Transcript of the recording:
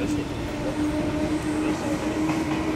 That's it.